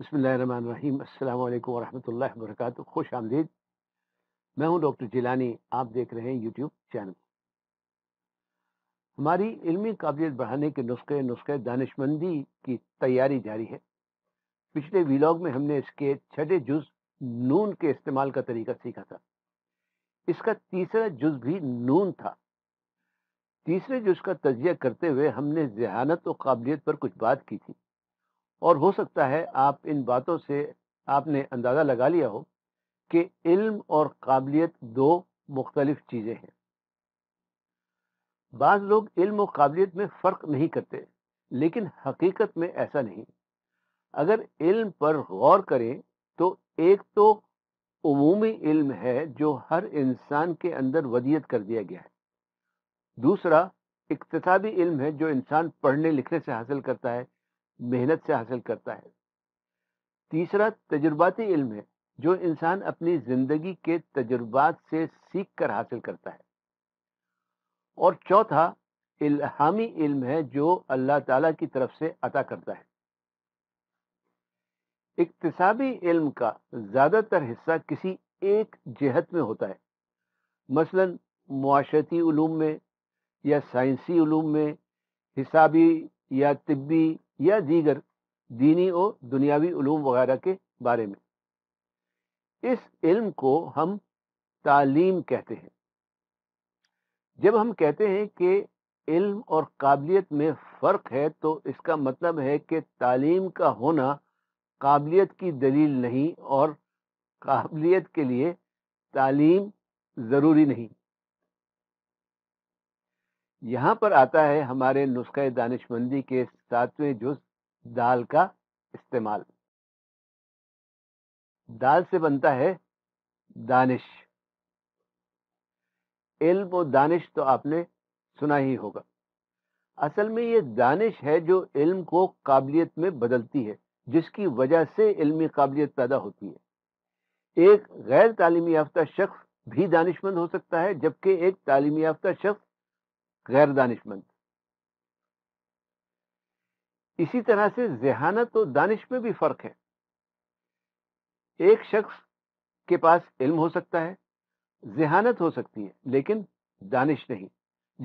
बिस्मिल्लाहिर्रहमानिर्रहीम, अस्सलाम वालेकुम वरहमतुल्लाहि वबरकातुहू। खुश आमदीद। मैं हूं डॉक्टर जिलानी, आप देख रहे हैं यूट्यूब चैनल। हमारी इल्मी काबिलियत बढ़ाने के नुस्खे दानिशमंदी की तैयारी जारी है। पिछले वीलॉग में हमने इसके छठे जुज़ नून के इस्तेमाल का तरीका सीखा था। इसका तीसरा जुज़ भी नून था। तीसरे जुज़ का तजिया करते हुए हमने ज़हानत और काबिलियत पर कुछ बात की थी, और हो सकता है आप इन बातों से आपने अंदाज़ा लगा लिया हो कि इल्म और काबिलियत दो मुख्तलिफ चीज़ें हैं। बाज़ लोग इल्म और काबिलियत में फ़र्क नहीं करते, लेकिन हकीकत में ऐसा नहीं। अगर इल्म पर गौर करें तो एक तो उमूमी इल्म है जो हर इंसान के अंदर वदियत कर दिया गया है। दूसरा इक्तिसाबी इल्म है जो इंसान पढ़ने लिखने से हासिल करता है, मेहनत से हासिल करता है। तीसरा तजुर्बाती इल्म है जो इंसान अपनी ज़िंदगी के तजुर्बात से सीख कर हासिल करता है। और चौथा इल्हामी इल्म है जो अल्लाह ताला की तरफ से अता करता है। इक्तिसाबी इल्म का ज़्यादातर हिस्सा किसी एक जिहत में होता है, मसलन मुआशरती उलूम में या साइंसी उलूम में, हिसाबी या तिब्बी या दीगर दीनी और दुनियावी उलूम वगैरह के बारे में। इस इल्म को हम तालीम कहते हैं। जब हम कहते हैं कि इल्म और काबिलियत में फ़र्क है, तो इसका मतलब है कि तालीम का होना काबिलियत की दलील नहीं और काबिलियत के लिए तालीम ज़रूरी नहीं। यहाँ पर आता है हमारे नुस्खे दानिशमंदी के सातवें जुज़ दाल का इस्तेमाल। दाल से बनता है दानिश। इल्म और दानिश तो आपने सुना ही होगा। असल में ये दानिश है जो इल्म को काबिलियत में बदलती है, जिसकी वजह से इल्मी काबिलियत पैदा होती है। एक गैर तालीम याफ्ता शख्स भी दानिशमंद हो सकता है, जबकि एक तालीम याफ्ता शख्स गैर दानिशमंद। इसी तरह से ज़हानत और दानिश में भी फ़र्क है। एक शख्स के पास इल्म हो सकता है, ज़हानत हो सकती है, लेकिन दानिश नहीं,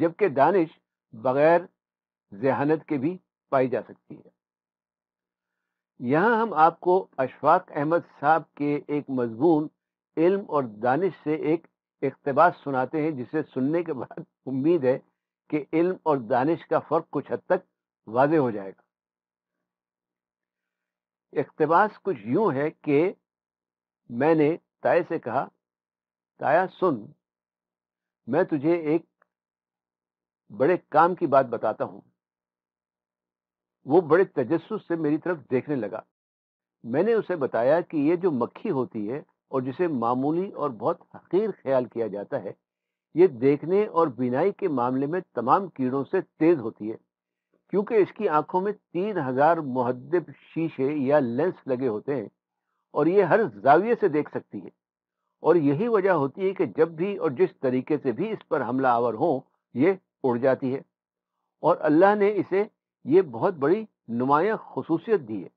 जबकि दानिश बगैर ज़हानत के भी पाई जा सकती है। यहाँ हम आपको अशफाक अहमद साहब के एक मज़मून इल्म और दानिश से एक इक़्तिबास सुनाते हैं, जिसे सुनने के बाद उम्मीद है कि इल्म और दानिश का फ़र्क कुछ हद तक वाज़े हो जाएगा। इक़्तिबास कुछ यूँ है कि मैंने ताए से कहा, ताया सुन, मैं तुझे एक बड़े काम की बात बताता हूँ। वो बड़े तजस्सुस से मेरी तरफ देखने लगा। मैंने उसे बताया कि ये जो मक्खी होती है और जिसे मामूली और बहुत हकीर ख्याल किया जाता है, ये देखने और बिनाई के मामले में तमाम कीड़ों से तेज़ होती है, क्योंकि इसकी आंखों में 3000 मुहद्दिब शीशे या लेंस लगे होते हैं और ये हर जाविये से देख सकती है। और यही वजह होती है कि जब भी और जिस तरीके से भी इस पर हमला आवर हो, ये उड़ जाती है। और अल्लाह ने इसे ये बहुत बड़ी नुमाया खसूसियत दी है।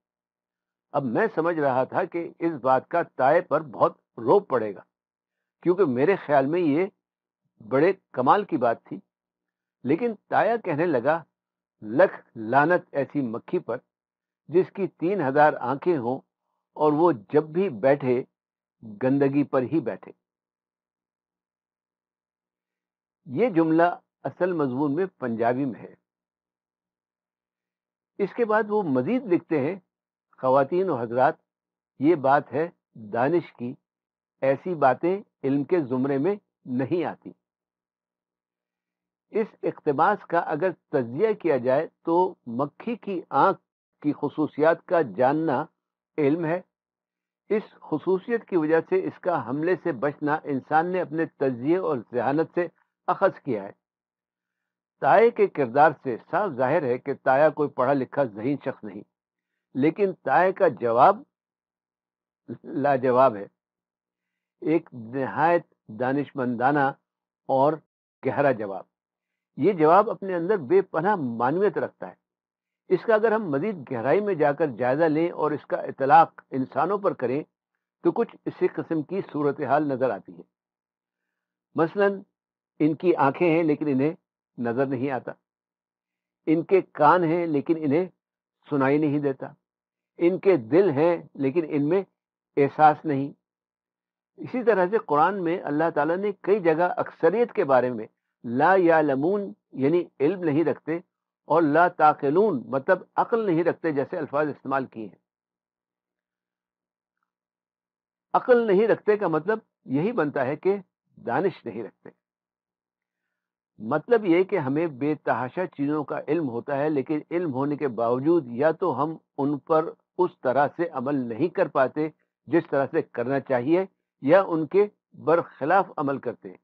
अब मैं समझ रहा था कि इस बात का ताए पर बहुत रोब पड़ेगा, क्योंकि मेरे ख्याल में ये बड़े कमाल की बात थी। लेकिन ताया कहने लगा, लख लानत ऐसी मक्खी पर जिसकी 3000 आंखें हों और वो जब भी बैठे गंदगी पर ही बैठे। ये जुमला असल मजमून में पंजाबी में है। इसके बाद वो मजीद लिखते हैं, ख्वातीन और हजरात, ये बात है दानिश की, ऐसी बातें इल्म के जुमरे में नहीं आती। इस इक़्तिबास का अगर तजिया किया जाए तो मक्खी की आँख की खसूसियात का जानना इल्म है। इस खसूसियत की वजह से इसका हमले से बचना इंसान ने अपने तजिए और ज़हानत से अखज़ किया है। ताए के किरदार से साफ जाहिर है कि ताया कोई पढ़ा लिखा ज़हीन शख्स नहीं, लेकिन ताए का जवाब लाजवाब है। एक नहायत दानिशमंदाना और गहरा जवाब। ये जवाब अपने अंदर बेपनाह मानवियत रखता है। इसका अगर हम मज़ीद गहराई में जाकर जायज़ा लें और इसका इतलाक़ इंसानों पर करें तो कुछ इसी किस्म की सूरत हाल नज़र आती है। मसलन इनकी आँखें हैं लेकिन इन्हें नज़र नहीं आता, इनके कान हैं लेकिन इन्हें सुनाई नहीं देता, इनके दिल हैं लेकिन इनमें एहसास नहीं। इसी तरह से कुरान में अल्लाह ताला ने कई जगह अक्सरियत के बारे में ला यालमून यानी इल्म नहीं रखते और ला ताक़िलून मतलब अक्ल नहीं रखते जैसे अल्फाज इस्तेमाल किए हैं। अक्ल नहीं रखते का मतलब यही बनता है कि दानिश नहीं रखते, मतलब यह कि हमें बेतहाशा चीज़ों का इल्म होता है लेकिन इल्म होने के बावजूद या तो हम उन पर उस तरह से अमल नहीं कर पाते जिस तरह से करना चाहिए या उनके बरखिलाफ अमल करते हैं।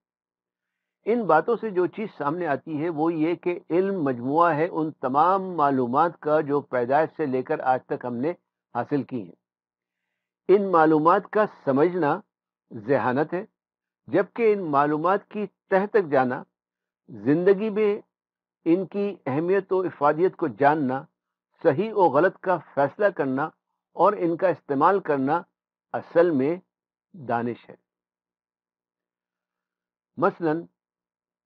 इन बातों से जो चीज़ सामने आती है वो ये कि इल्म मजमुआ है उन तमाम मालूमात का जो पैदाइश से लेकर आज तक हमने हासिल की है। इन मालूमात का समझना जहानत है, जबकि इन मालूमात की तह तक जाना, ज़िंदगी में इनकी अहमियत और इफ़ादियत को जानना, सही और गलत का फ़ैसला करना और इनका इस्तेमाल करना असल में दानिश है। मसलन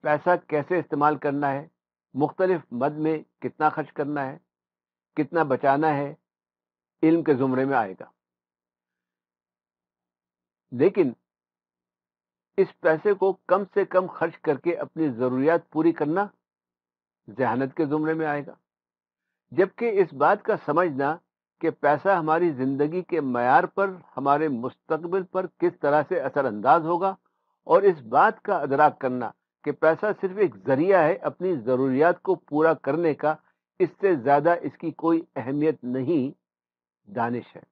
पैसा कैसे इस्तेमाल करना है, मुख्तलिफ मद में कितना खर्च करना है, कितना बचाना है, इल्म के ज़ुमरे में आएगा। लेकिन इस पैसे को कम से कम खर्च करके अपनी ज़रूरियात पूरी करना जहानत के ज़ुमरे में आएगा, जबकि इस बात का समझना कि पैसा हमारी ज़िंदगी के मयार पर, हमारे मुस्तकबिल पर किस तरह से असरअंदाज होगा और इस बात का अदराक करना कि पैसा सिर्फ एक ज़रिया है अपनी ज़रूरियात को पूरा करने का, इससे ज़्यादा इसकी कोई अहमियत नहीं, दानिश है।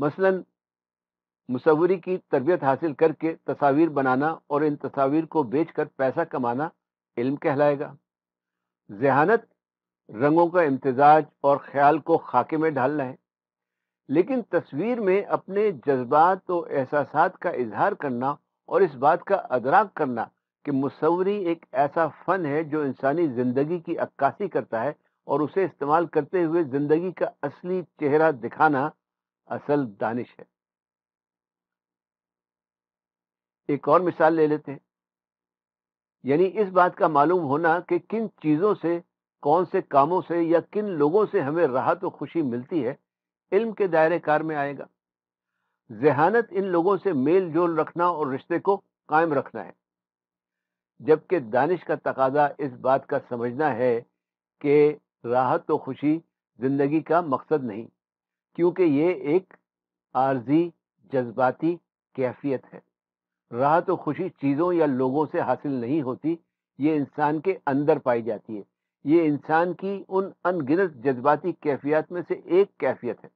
मसलन मुसव्वरी की तरबियत हासिल करके तस्वीर बनाना और इन तस्वीर को बेचकर पैसा कमाना इल्म कहलाएगा। जहानत रंगों का इम्तिजाज और ख्याल को खाके में ढालना है, लेकिन तस्वीर में अपने जज्बात और एहसासात का इजहार करना और इस बात का अदराक करना कि मुसव्वरी एक ऐसा फ़न है जो इंसानी ज़िंदगी की अक्कासी करता है और उसे इस्तेमाल करते हुए ज़िंदगी का असली चेहरा दिखाना असल दानिश है। एक और मिसाल ले लेते हैं, यानी इस बात का मालूम होना कि किन चीज़ों से, कौन से कामों से या किन लोगों से हमें राहत और खुशी मिलती है, इल्म के दायरे कार में आएगा। जहानत इन लोगों से मेल जोल रखना और रिश्ते को कायम रखना है, जबकि दानिश का तकाजा इस बात का समझना है कि राहत और खुशी ज़िंदगी का मकसद नहीं, क्योंकि ये एक आर्जी जज्बाती कैफियत है। राहत और खुशी चीज़ों या लोगों से हासिल नहीं होती, ये इंसान के अंदर पाई जाती है। ये इंसान की उन अनगिनत जज्बाती कैफियत में से एक कैफियत है।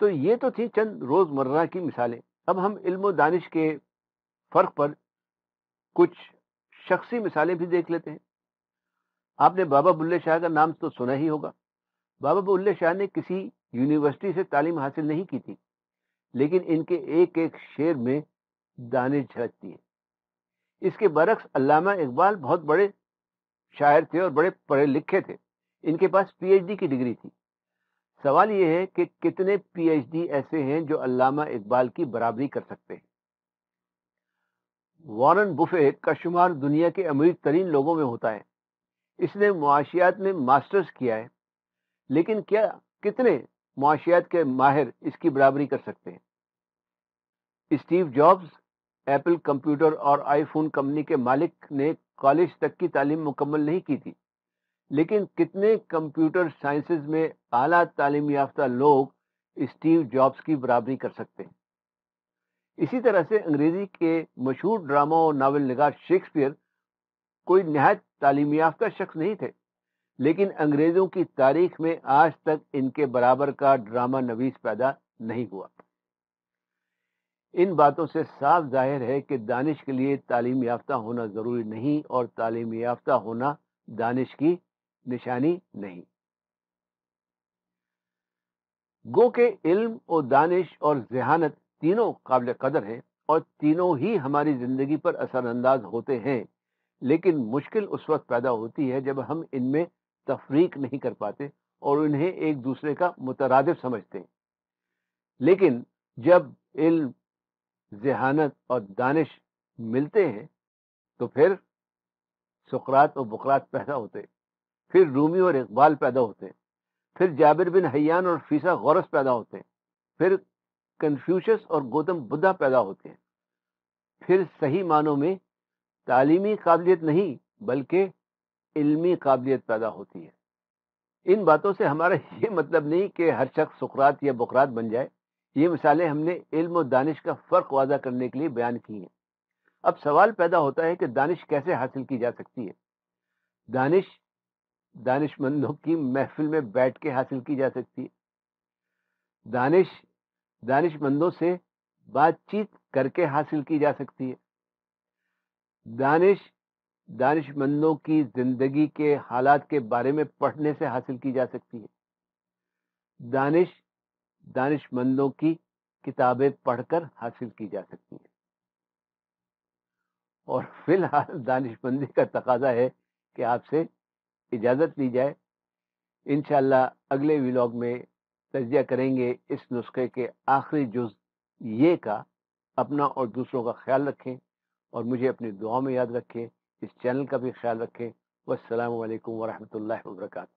तो ये तो थी चंद रोज़मर्रा की मिसालें। अब हम इल्म और दानिश के फ़र्क पर कुछ शख्सी मिसालें भी देख लेते हैं। आपने बाबा बुल्ले शाह का नाम तो सुना ही होगा। बाबा बुल्ले शाह ने किसी यूनिवर्सिटी से तालीम हासिल नहीं की थी, लेकिन इनके एक एक शेर में दानिश झलकती है। इसके बरक्स अल्लामा इकबाल बहुत बड़े शायर थे और बड़े पढ़े लिखे थे, इनके पास पीएचडी की डिग्री थी। सवाल यह है कि कितने पीएचडी ऐसे हैं जो अल्लामा इकबाल की बराबरी कर सकते हैं। वॉरेन बुफेट का शुमार दुनिया के अमीर तरीन लोगों में होता है। इसने मुआशियात में मास्टर्स किया है, लेकिन क्या कितने मुआशियात के माहिर इसकी बराबरी कर सकते हैं। स्टीव जॉब्स, एप्पल कंप्यूटर और आईफोन कंपनी के मालिक, ने कॉलेज तक की तालीम मुकम्मल नहीं की थी, लेकिन कितने कंप्यूटर साइंसेज में आला तालीम याफ्ता लोग स्टीव जॉब्स की बराबरी कर सकते हैं। इसी तरह से अंग्रेज़ी के मशहूर ड्रामा और नावल निगार शेक्सपियर कोई नहायत तालीम याफ्ता शख्स नहीं थे, लेकिन अंग्रेज़ों की तारीख में आज तक इनके बराबर का ड्रामा नवीस पैदा नहीं हुआ। इन बातों से साफ जाहिर है कि दानिश के लिए तालीम याफ्ता होना ज़रूरी नहीं और तालीम याफ्ता होना दानिश की निशानी नहीं। गो के इल्म और दानिश और जहानत तीनों काबिल कदर हैं और तीनों ही हमारी ज़िंदगी पर असरअंदाज होते हैं, लेकिन मुश्किल उस वक्त पैदा होती है जब हम इनमें तफरीक नहीं कर पाते और इन्हें एक दूसरे का मुतरादिफ समझते हैं। लेकिन जब इल्म, जहानत और दानिश मिलते हैं तो फिर सुकरात और बुकरात पैदा होते हैं, फिर रूमी और इकबाल पैदा होते हैं, फिर जाबिर बिन हयान और फीसा गौरस पैदा होते हैं, फिर कन्फ्यूशस और गौतम बुद्धा पैदा होते हैं। फिर सही मानों में तालीमी काबिलियत नहीं बल्कि इल्मी काबिलियत पैदा होती है। इन बातों से हमारा ये मतलब नहीं कि हर शख्स सुकरात या बुकरात बन जाए। ये मिसालें हमने इल्म और दानिश का फ़र्क वाज़ा करने के लिए बयान की हैं। अब सवाल पैदा होता है कि दानिश कैसे हासिल की जा सकती है। दानिश दानिशमंदों की महफिल में बैठ के हासिल की जा सकती है। दानिश दानिशमंदों से बातचीत करके हासिल की जा सकती है। दानिश दानिशमंदों की जिंदगी के हालात के बारे में पढ़ने से हासिल की जा सकती है। दानिश दानिशमंदों की किताबें पढ़कर हासिल की जा सकती है। और फिलहाल दानिशमंदी का तकाजा है कि आपसे इजाज़त ली जाए। इंशाअल्लाह अगले व्लॉग में तजिया करेंगे इस नुस्खे के आखिरी जुज़ ये का। अपना और दूसरों का ख्याल रखें और मुझे अपनी दुआ में याद रखें। इस चैनल का भी ख्याल रखें। वस्सलामु अलैकुम वरहमतुल्लाहि वबरकातुहू।